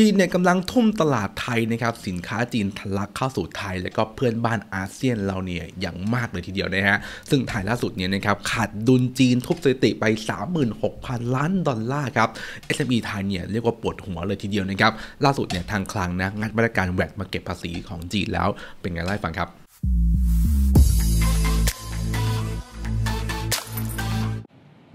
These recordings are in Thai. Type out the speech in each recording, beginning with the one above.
จีนเนี่ยกำลังทุ่มตลาดไทยนะครับสินค้าจีนทะลักเข้าสู่ไทยและก็เพื่อนบ้านอาเซียนเราเนี่ยอย่างมากเลยทีเดียวนะฮะซึ่งไทยล่าสุดเนี่ยนะครับขาดดุลจีนทุบสถิติไป 36,000 ล้านดอลลาร์ครับ SME ไทยเนี่ยเรียกว่าปวดหัวเลยทีเดียวนะครับล่าสุดเนี่ยทางคลังนะงัดมาตรการแวดมาเก็บภาษีของจีนแล้วเป็นไงไล่ฟังครั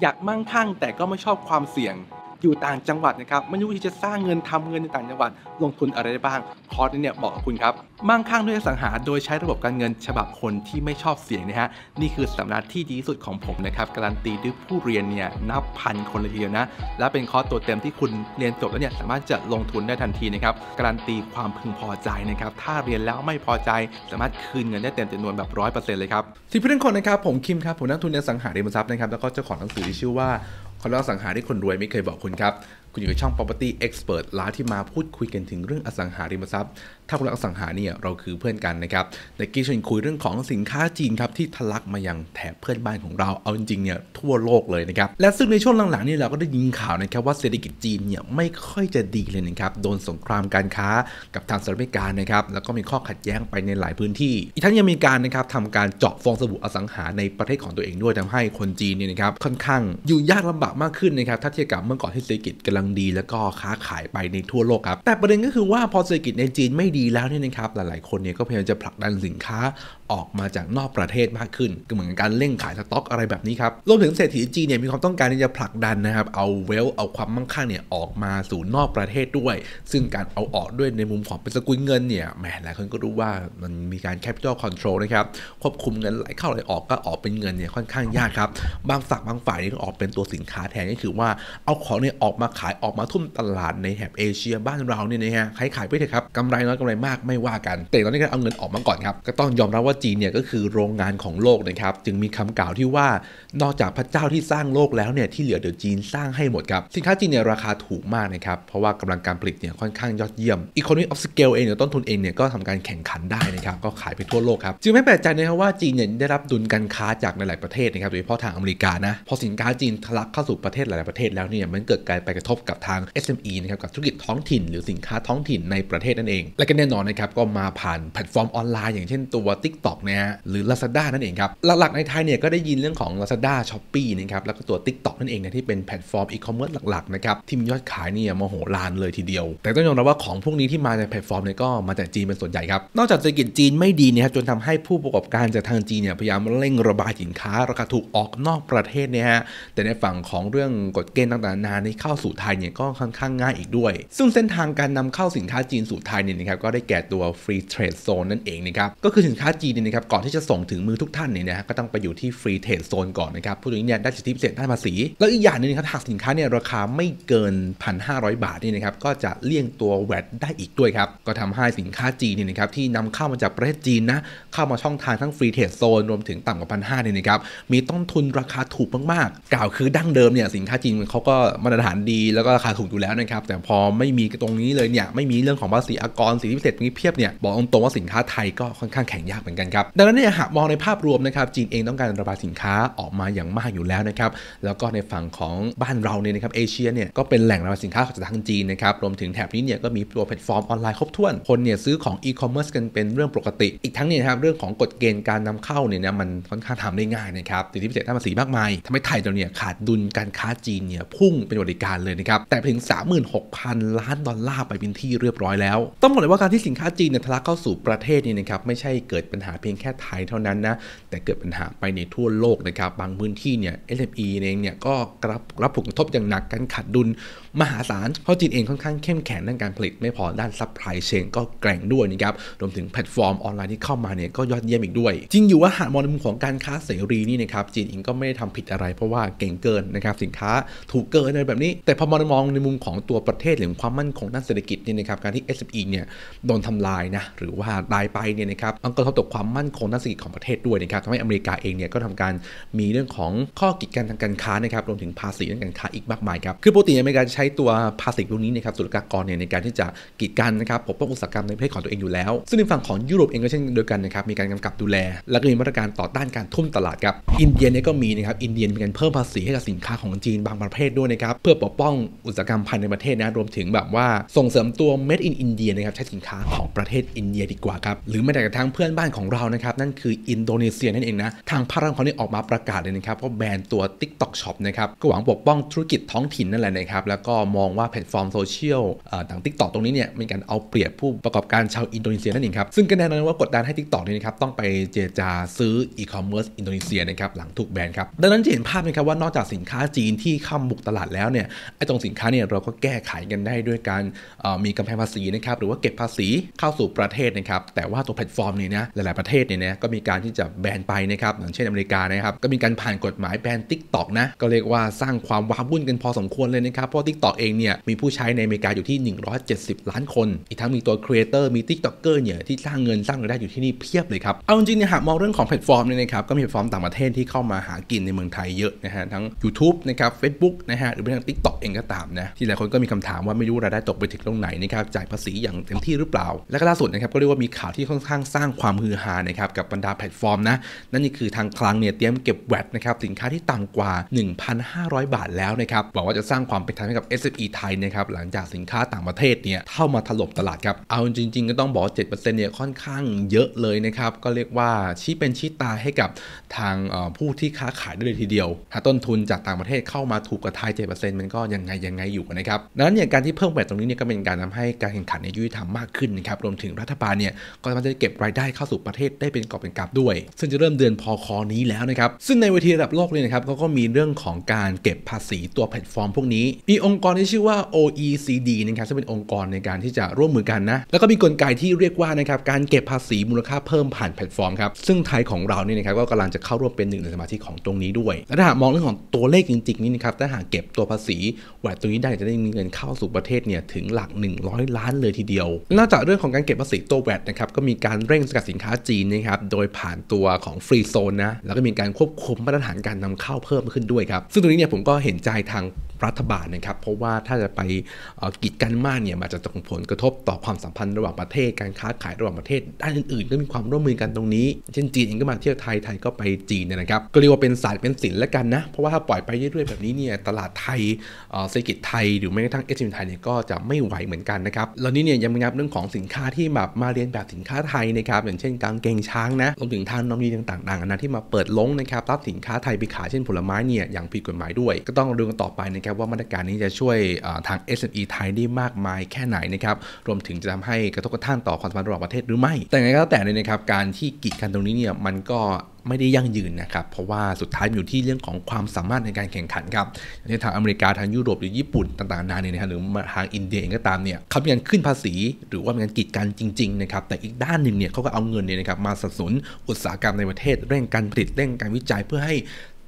บอยากมั่งคั่งแต่ก็ไม่ชอบความเสี่ยงอยู่ต่างจังหวัดนะครับไม่รู้ที่จะสร้างเงินทำเงินในต่างจังหวัดลงทุนอะไรได้บ้างคอร์สเนี่ยบอกกับคุณครับมั่งคั่งด้วยอสังหาโดยใช้ระบบการเงินฉบับคนที่ไม่ชอบเสี่ยงนะฮะนี่คือสำนักที่ดีที่สุดของผมนะครับการันตีด้วยผู้เรียนเนี่ยนับพันคนเลยทีเดียวนะและเป็นคอร์สตัวเต็มที่คุณเรียนจบแล้วเนี่ยสามารถจะลงทุนได้ทันทีนะครับการันตีความพึงพอใจนะครับถ้าเรียนแล้วไม่พอใจสามารถคืนเงินได้เต็มจำนวนแบบ 100% เลยครับที่เพื่อนคนนะครับผมคิมครับผมนักทุนในอสังหาริมทรัพย์นะครับแล้วก็เจ้าของหนังสือที่ชื่อว่าคำว่าอสังหาที่คนรวยไม่เคยบอกคุณครับคุณอยู่ในช่อง Property Expert Live ที่มาพูดคุยกันถึงเรื่องอสังหาริมทรัพย์ถ้าคุณรักอสังหาเนี่ยเราคือเพื่อนกันนะครับแต่กี้ชวนคุยเรื่องของสินค้าจีนครับที่ทะลักมายังแถบเพื่อนบ้านของเราเอาจริงๆเนี่ยทั่วโลกเลยนะครับและซึ่งในช่วงหลังๆนี่เราก็ได้ยินข่าวนะครับว่าเศรษฐกิจจีนเนี่ยไม่ค่อยจะดีเลยนะครับโดนสงครามการค้ากับทางสหรัฐอเมริกานะครับแล้วก็มีข้อขัดแย้งไปในหลายพื้นที่อีกทั้งยังมีการนะครับทำการเจาะฟองสบู่อสังหาในประเทศของตัวเองด้วยทำให้คนจีนเนี่ยนะครับค่อนข้างอยู่ยากลำบากมากขึ้นนะครับถ้าเทียบกับเมื่อก่อนที่เศรษฐกิจกำลังดีแล้วก็ค้าขายไปในทั่วโลกครับแต่ประเด็นก็คือว่าพอเศรษฐกิจในจีนไม่ดีแล้วเนี่ยนะครับหลายๆคนเนี่ยก็พยายามจะผลักดันสินค้าออกมาจากนอกประเทศมากขึ้นก็เหมือนการเล่งขายสต็อกอะไรแบบนี้ครับรวมถึงเศรษฐีจีนเนี่ยมีความต้องการที่จะผลักดันนะครับเอาเวลเอาความมั่งคั่งเนี่ยออกมาสู่นอกประเทศด้วยซึ่งการเอาออกด้วยในมุมของเป็นสกุลเงินเนี่ยแหมหลายคนก็รู้ว่ามันมีการ capital control นะครับควบคุมเงินไหลเข้าไหลออกก็ออกเป็นเงินเนี่ยค่อนข้างยากครับบางฝ่ายนี่ก็ออกเป็นตัวสินค้าแทนก็คือว่าเอาของเนี่ยออกมาขายออกมาทุ่มตลาดในแถบเอเชียบ้านเราเนี่ยนะฮะขายไปเถอะครับกำไรน้อยกำไรมากไม่ว่ากันแต่ตอนนี้ก็เอาเงินออกมาก่อนครับก็ต้องยอมรับว่าจีนเนี่ยก็คือโรงงานของโลกนะครับจึงมีคำกล่าวที่ว่านอกจากพระเจ้าที่สร้างโลกแล้วเนี่ยที่เหลือเดี๋ยวจีนสร้างให้หมดครับสินค้าจีนเนี่ยราคาถูกมากนะครับเพราะว่ากำลังการผลิตเนี่ยค่อนข้างยอดเยี่ยมอีโคโนมิกออฟสเกลเองเนี่ยต้นทุนเองเนี่ยก็ทำการแข่งขันได้นะครับก็ขายไปทั่วโลกครับจึงไม่แปลกใจนะครับว่าจีนเนี่ยได้รับดุลการค้าจากหลายประเทศนะครับโดยเฉพาะทางอเมริกานะพอสินค้าจีนทะลักเข้าสู่ประเทศหลายประเทศแล้วเนี่ยมันเกิดการไปกระทบกับทาง SME นะครับกับธุรกิจท้องถิ่นหรือสินค้าท้องถิ่นในประเทศนั่นเองและก็แน่นอนนะครับก็มาผ่านแพลตฟอร์มออนไลน์อย่างเช่นตัว TikTok นะหรือ Lazada นั่นเองครับหลักๆในไทยเนี่ยก็ได้ยินเรื่องของ Lazada Shopee นะครับแล้วก็ตัว TikTok นั่นเองนะที่เป็นแพลตฟอร์มอีคอมเมิร์ซหลักๆนะครับที่มียอดขายเนี่ยมโหฬารเลยทีเดียวแต่ต้องยอมรับว่าของพวกนี้ที่มาจากแพลตฟอร์มเนี่ยก็มาจากจีนเป็นส่วนใหญ่ครับนอกจากเศรษฐกิจจีนไม่ดีนะครับจนทำให้ผู้ประกอบการจากทางจีนเนี่ยพยายามเร่งระบายสินค้าราคาถูกออกนอกประเทศเนี่ยฮะแต่ในฝั่งของเรื่องกฎเกณฑ์ต่างๆนานาเข้าสู่ไทยเนี่ยก็ค่อนข้างง่ายอีกด้วยซึ่งเส้นทางการนำเข้าสินค้าจีนสู่ไทยเนี่ยนะครับก็ได้แก่ตัว Free Trade Zone นั่นเองนะครับก็คือสินค้าจีนเนี่ยนะครับก่อนที่จะส่งถึงมือทุกท่านเนี่ยนะก็ต้องไปอยู่ที่ Free Trade Zone ก่อนนะครับผู้นี้เนี่ยได้สิทธิพิเศษด้านภาษีแล้วอีกอย่างนึงนะครับหากสินค้าเนี่ยราคาไม่เกิน 1,500 บาทนี่นะครับก็จะเลี่ยงตัว VAT ได้อีกด้วยครับก็ทำให้สินค้าจีนเนี่ยนะครับที่นำเข้ามาจากประเทศจีนนะเข้ามาช่องทางทั้ง Free Trade Zone รวมถึงต่ำกว่า 1,500 เนี่ยนะครับมีต้นทุนราคาถูกมากๆกล่าวคือดั้งเดิมเนี่ยสินค้าจีนเขาก็มาตรฐานดีแล้วก็ราคาถูกอยู่แล้วนะครับแต่พอไม่มีตรงนี้เลยเนี่ยไม่มีเรื่องของภาษีอากรสิทธิพิเศษนี้เพียบเนี่ยบอกตรงๆว่าสินค้าไทยก็ค่อนข้างแข่งยากเหมือนกันครับดังนั้นเนี่ยหากมองในภาพรวมนะครับจีนเองต้องการระบายสินค้าออกมาอย่างมากอยู่แล้วนะครับแล้วก็ในฝั่งของบ้านเราเนี่ยนะครับเอเชียเนี่ยก็เป็นแหล่งระบายสินค้าจากทางจีนนะครับรวมถึงแถบนี้เนี่ยก็มีตัวแพลตฟอร์มออนไลน์ครบถ้วนคนเนี่ยซื้อของอีคอมเมิร์ซกันเป็นเรื่องปกติอีกทั้งเนี่ยนะครับเรื่องของกฎเกณฑ์การนำเข้าเนี่ยนะมันค่อนข้างทำได้ง่ายนะครับสิทธิพิเศษด้านภาษีมากมายทำให้ไทยเราเนี่ยขาดดุลการค้าจีนเนี่ยพุ่งเป็นบริการเลยนะครับแต่ถึง 36,000 ล้านดอลลาร์ไปเป็นที่เรียบร้อยแล้วต้องบอกเลยว่าการที่สินค้าจีนเนี่ยทะลักเข้าสู่ประเทศนี่นะครับไม่ใช่เกิดปัญหาเพียงแค่ไทยเท่านั้นนะแต่เกิดปัญหาไปในทั่วโลกนะครับบางพื้นที่เนี่ย SME เองเนี่ยก็รับผลกระทบอย่างหนักการขาดดุลมหาศาลเพราะจีนเองค่อนข้างเข้มแข็งด้านการผลิตไม่พอด้านซัพพลายเชนก็แกร่งด้วยนะครับรวมถึงแพลตฟอร์มออนไลน์ที่เข้ามาเนี่ยก็ยอดเยี่ยมอีกด้วยจริงอยู่ว่าหากมองในมุมของการค้าเสรีนี่นะครับจีนเองก็ไม่ได้ทำผิดอะไรเพราะว่าเก่งเกินนะครับสินค้าถูกเกินอะไรแบบนี้แต่พอมองในมุมของตัวประเทศหรือความมั่นคงด้านเศรษฐกิจนี่นะครับการที่ SME เนี่ยโดนทำลายนะหรือว่าตายไปเนี่ยนะครับมันกระทบต่อความมั่นคงด้านเศรษฐกิจของประเทศด้วยนะครับทำให้อเมริกาเองเนี่ยก็ทำการมีเรื่องของข้อกีดกันทางการค้านะครับรวมถึงภาษีด้านการค้าอีกมากมายครับคือปกติอเมริกาใช้ตัวภาษีพวกนี้นะครับศุลกากรเนี่ยในการที่จะกีดกันนะครับปกป้องอุตสาหกรรมในประเทศของตัวเองอยู่แล้วซึ่งในฝั่งของยุโรปเองก็เช่นเดียวกันนะครับมีการกำกับดูแลและก็มีมาตรการต่อต้านการทุ่มตลาดครับอินเดียเนี่ยก็มีนะครับอินเดียมีการเพิ่มภาษีให้กับสินค้าของจีนบางประเภทด้วยนะครับเพื่อปกป้อง อุตสาหกรรมภายในประเทศนะรวมถึงแบบว่าส่งเสริมตัว Made in India นะครับใช้สินค้าของประเทศอินเดียดีกว่าครับหรือแม้แต่กระทั่งเพื่อนบ้านของเรานะครับนั่นคืออินโดนีเซียนั่นเองนะทางภาครัฐเขาเนี่ยออกมาประกาศเลยนะครับว่าแบนตัว TikTok Shop นะครับก็หวังปกป้องธุรกิจท้องถิ่นนั่นแหละนะครับแล้วก็มองว่าแพลตฟอร์มโซเชียลต่าง TikTok ตรงนี้เนี่ยมีการเอาเปรียบผู้ประกอบการชาวอินโดนีเซียนั่นเองครับซึ่งก็แน่นอนว่ากดดันให้ TikTok นี่นะครับต้องไปเจรจาซื้ออีคอมเมิร์ซอินโดนีเซียนะครับหลังถูกแบนครับดังนั้นจะเห็นภาพนะครับว่านอกจากสินค้าจีนที่เข้าบุกตลาดแล้วเนี่ยไอ้ตรงสินค้าเนี่ยเราก็แก้ไขกันได้ด้วยการมีกำแพงภาษีนะครับหรือว่าเก็บภาษีเข้าสู่ประเทศนะครับแต่ว่าตัวแพลตฟอร์มนี้นะหลายๆประเทศเนี่ยนะก็มีการที่จะแบนไปนะครับอย่างเช่นอเมริกานะครับก็มีการผ่านกฎหมายแบน TikTok นะก็เรียกว่าสร้างความว้าวุ่นกันพอสมควรเลยนะครับเพราะ TikTok เองเนี่ยมีผู้ใช้ในอเมริกาอยู่ที่170ล้านคนอีกทั้งมีตัวครีเอเตอร์มี TikToker เนี่ยที่สร้างเงินสร้างรายได้อยู่ที่นี่เพียบเลยครับเอาจริงเนี่ยหากมองเรื่องของแพลตฟอร์มเนี่ยนะครับก็มีแพลตฟอร์มต่างประเทศที่เข้ามาหากินในเมืองไทยเยอะนะฮะทั้ง YouTube นะครับ Facebook นะฮะหรือเป็นทาง TikTok เองก็ตามนะที่หลายคนก็มีคำถามว่าไม่รู้รายได้ตกไปถึงตรงไหนนะครับจ่ายภาษีอย่างเต็มที่หรือเปล่าและก็ล่าสุดนะครับก็เรียกว่ามีข่าวที่ค่อนข้างสร้างความฮือฮานะครับกับบรรดาแพลตฟอร์มนะนั่นคือทางคลังเนี่ยเตรียมเก็บแวตนะครับสินค้าที่ต่ำกว่า 1,500 บาทแล้วนะครับบอกว่าจะสร้างความเป็นธรรมให้กับ SME ไทยนะครับหลังจากสินค้าต่างประเทศเนี่ยเข้ามาถล่มตลาดครับเอาจริงๆก็ต้องบอก 7% เนี่ยค่อนข้างเยอะเลยนะครับก็เรียกว่าชี้เป็นชี้ตายให้กับทางผู้ที่ค้าขายได้เลยทีเดียวถ้าต้นทุนจากต่างประเทศเข้ามาถูกกระทาย 7% มันก็ยังไงอยู่นะครับนั้นเนี่ยการที่เพิ่มแวตตรงนี้เนี่ยก็เป็นการทำให้การแข่งขันในยุติธรรมมากขึ้นนะครับรวมถึงรัฐบาลเนี่ยก็จะเก็บรายได้เข้าสู่ประเทศได้เป็นกอบเป็นกำด้วย ซึ่งจะเริ่มเดือนพคนี้แล้วนะครับซึ่งในเวทีระดับโลกเลยนะครับเขาก็มีเรื่องของการเก็บภาษีตัวแพลตฟอร์มพวกนี้มีองค์กรที่ชื่อว่า OECD นะครับซึ่งเป็นองค์กรในการที่จะร่วมมือกันนะแล้วก็มีกลไกที่เรียกว่านะครับการเก็บภาษีมูลค่าเพิ่มผ่านแพลตฟอร์มครับซึ่งไทยของเราเนี่ยนะครับก็กำลังจะเข้าร่วมเป็นหนึ่งในสมาชิกของตรงนี้ด้วยและถ้าหากมองเรื่องของตัวเลขจริงๆนี่นะครับถ้าหากเก็บตัวภาษีแวตตรงนี้ได้จะได้มีเงินเข้าสู่ประเทศเนี่ยถึงหลัก100ล้านเลยทีเดียวนอกจากเรื่องของการเก็บภาษีตัวแวตนะครับก็มีการเร่งสกัดสินค้าจีนนะครับโดยผ่านตัวของฟรีโซนนะแล้วก็มีการควบคุมมาตรฐานการนำเข้าเพิ่มขึ้นด้วยครับซึ่งตรงนี้เนี่ยผมก็เห็นใจทางรัฐบาลนะครับเพราะว่าถ้าจะไปกีดกันมากเนี่ยมันจะส่งผลกระทบต่อความสัมพันธ์ระหว่างประเทศการค้าขายระหว่างประเทศด้านอื่นๆก็มีความร่วมมือกันตรงนี้เช่นจีนเองก็มาเที่ยวไทยไทยก็ไปจีนนะครับก็เรียกว่าเป็นศาสตร์เป็นศิลป์แล้วกันนะเพราะว่าถ้าปล่อยไปเรื่อยๆแบบนี้เนี่ยตลาดไทยเศรษฐกิจไทยหรือแม้กระทั่งเอสเอ็มไทยเนี่ยก็จะไม่ไหวเหมือนกันนะครับแล้วนี่เนี่ยยังมีเรื่องของสินค้าที่แบบมาเรียนแบบสินค้าไทยนะครับอย่างเช่นกางเกงช้างนะรวมถึงทานนมยีต่างๆอันนั้นที่มาเปิดลงนะครับรับสินค้าไทยไปขายเช่นผลไม้เนี่ยอย่างผิดกฎหมายด้วยก็ต้องดูกันต่อไปนะครับว่ามาตรการนี้จะช่วยทาง SME ไทยได้มากมายแค่ไหนนะครับรวมถึงจะทำให้กระทบกระทั่งต่อความสัมพันธ์ระหว่างประเทศหรือไม่แต่ไงก็แต่เนี่ยนะครับการที่กีดกันตรงนี้เนี่ยมันก็ไม่ได้ยั่งยืนนะครับเพราะว่าสุดท้ายอยู่ที่เรื่องของความสามารถในการแข่งขันครับในทางอเมริกาทางยุโรปหรือญี่ปุ่นต่างๆนานาเนี่ยนะครับหรือทางอินเดียเองก็ตามเนี่ยเขาเป็นการขึ้นภาษีหรือว่าเป็นการกีดกันจริงๆนะครับแต่อีกด้านหนึ่งเนี่ยเขาก็เอาเงินเนี่ยนะครับมาสนับสนุนอุตสาหกรรมในประเทศเร่งการผลิตเร่งการวิจัยเพื่อให้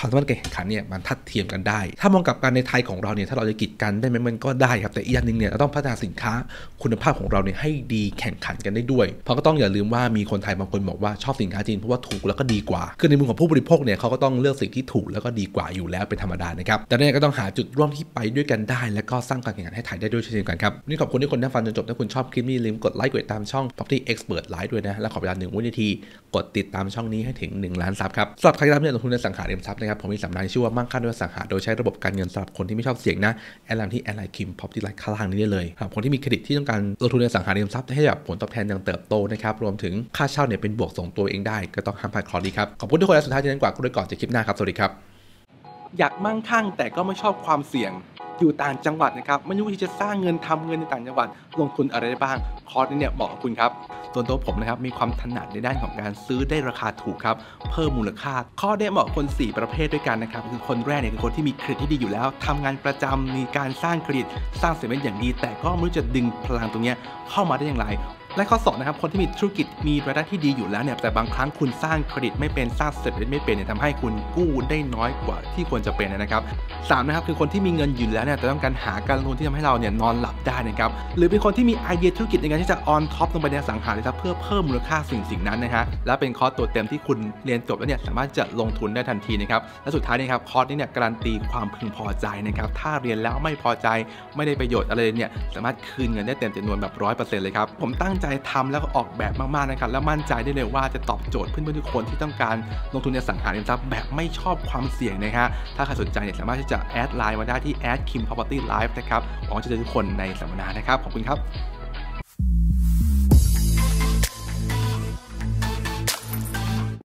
ความสามารถการแข่งขันเนี่ยมันทัดเทียมกันได้ถ้ามองกับการในไทยของเราเนี่ยถ้าเราจะกีดกันได้ไหมมันก็ได้ครับแต่อีกอย่างหนึ่งเนี่ยเราต้องพัฒนาสินค้าคุณภาพของเราเนี่ยให้ดีแข่งขันกันได้ด้วยเพราะก็ต้องอย่าลืมว่ามีคนไทยบางคนบอกว่าชอบสินค้าจีนเพราะว่าถูกแล้วก็ดีกว่าคือในมุมของผู้บริโภคเนี่ยเขาก็ต้องเลือกสิ่งที่ถูกแล้วก็ดีกว่าอยู่แล้วเป็นธรรมดานะครับแต่เนี่ยก็ต้องหาจุดร่วมที่ไปด้วยกันได้และก็สร้างการแข่งขันให้ไทยได้ด้วยเช่นเดียวกันครับนี่ขอบคุณที่คนที่ฟังจนจบถ้าคุณชอบคลิปนี้ลืมกดไลค์กดติดตามช่อง Property Expert Live ด้วยนะและขอเวลา1วินาทีกดติดตามช่องนี้ให้ถึง1ล้านซับครับสำหรับใครที่รับเนี่ยลงทุนในสังหาริมทรัพย์นะครับผมมีสำนักชื่อว่ามั่งคั่งด้วยอสังหาโดยใช้ระบบการเงินสำหรับคนที่ไม่ชอบเสี่ยงนะแอดไลน์ที่แอดไลน์ Kim Property ข้างล่างนี้ได้เลยสำหรับคนที่มีเครดิตที่ต้องการลงทุนในอสังหาริมทรัพย์ให้แบบผลตอบแทนอย่างเติบโตนะครับรวมถึงค่าเช่าเนี่ยเป็นบวกส่งตัวเองได้ก็ต้องห้ามพลาดคอร์ดีครับขอบคุณทุกคนและสุดท้ายที่นั่นกว่าคุณด้วยก่อนจะคลิปหน้าครับสวัสดีครับอยากมั่งคั่งแต่ก็ไม่ชอบความเสี่ยงอยู่ต่างจังหวัดนะครับไม่รู้ที่จะสร้างเงินทำเงินในต่างจังหวัดลงทุนอะไรได้บ้างคอร์สนี้เนี่ยเหมาะกับคุณครับส่วนตัวผมนะครับมีความถนัดในด้านของการซื้อได้ราคาถูกครับเพิ่มมูลค่าข้อได้เหมาะคน4ประเภทด้วยกันนะครับคือคนแรกเนี่ยคือคนที่มีเครดิตที่ดีอยู่แล้วทำงานประจำมีการสร้างเครดิตสร้างเสถียรภาพอย่างดีแต่ก็ไม่รู้จะดึงพลังตรงนี้เข้ามาได้อย่างไรและข้อ2นะครับคนที่มีธุรกิจมีรายได้ที่ดีอยู่แล้วเนี่ยแต่บางครั้งคุณสร้างเครดิตไม่เป็นสร้างเสถียรภาพไม่เป็นเนี่ยทำให้คุณกู้ได้น้อยกว่าที่ควรจะเป็นนะครับ3นะครับคือคนที่มีเงินอยู่แล้วเนี่ยแต่ต้องการหาการลงทุนที่ทำให้เราเนี่ยนอนหลับได้นะครับหรือเป็นคนที่มีไอเดียธุรกิจในการที่จะออนท็อปลงไปในสังหาริมทรัพย์เพื่อเพิ่มมูลค่าสิ่งนั้นนะฮะและเป็นคอร์สตัวเต็มที่คุณเรียนจบแล้วเนี่ยสามารถจะลงทุนได้ทันทีนะครับและสุดท้ายนะครับคอร์สนี้เนี่ยการันตีความพึงพอใจนะครับถ้าเรียนแล้วไม่พอใจไม่ได้ประโยชน์อะไรเนี่ยสามารถคืนเงินได้เต็มจำนวนแบบ 100% เลยครับผมตั้งใจ ใจทำแล้วก็ออกแบบมากๆนะครับแล้วมั่นใจได้เลยว่าจะตอบโจทย์เพื่อนๆทุกคนที่ต้องการลงทุนในสังหาริมทรัพย์แบบไม่ชอบความเสี่ยงนะฮะถ้าใครสนใจเนี่ยสามารถที่จะแอดไลน์มาได้ที่ @Kim Property Live นะครับหวังจะเจอทุกคนในสัมมนานะครับขอบคุณครับ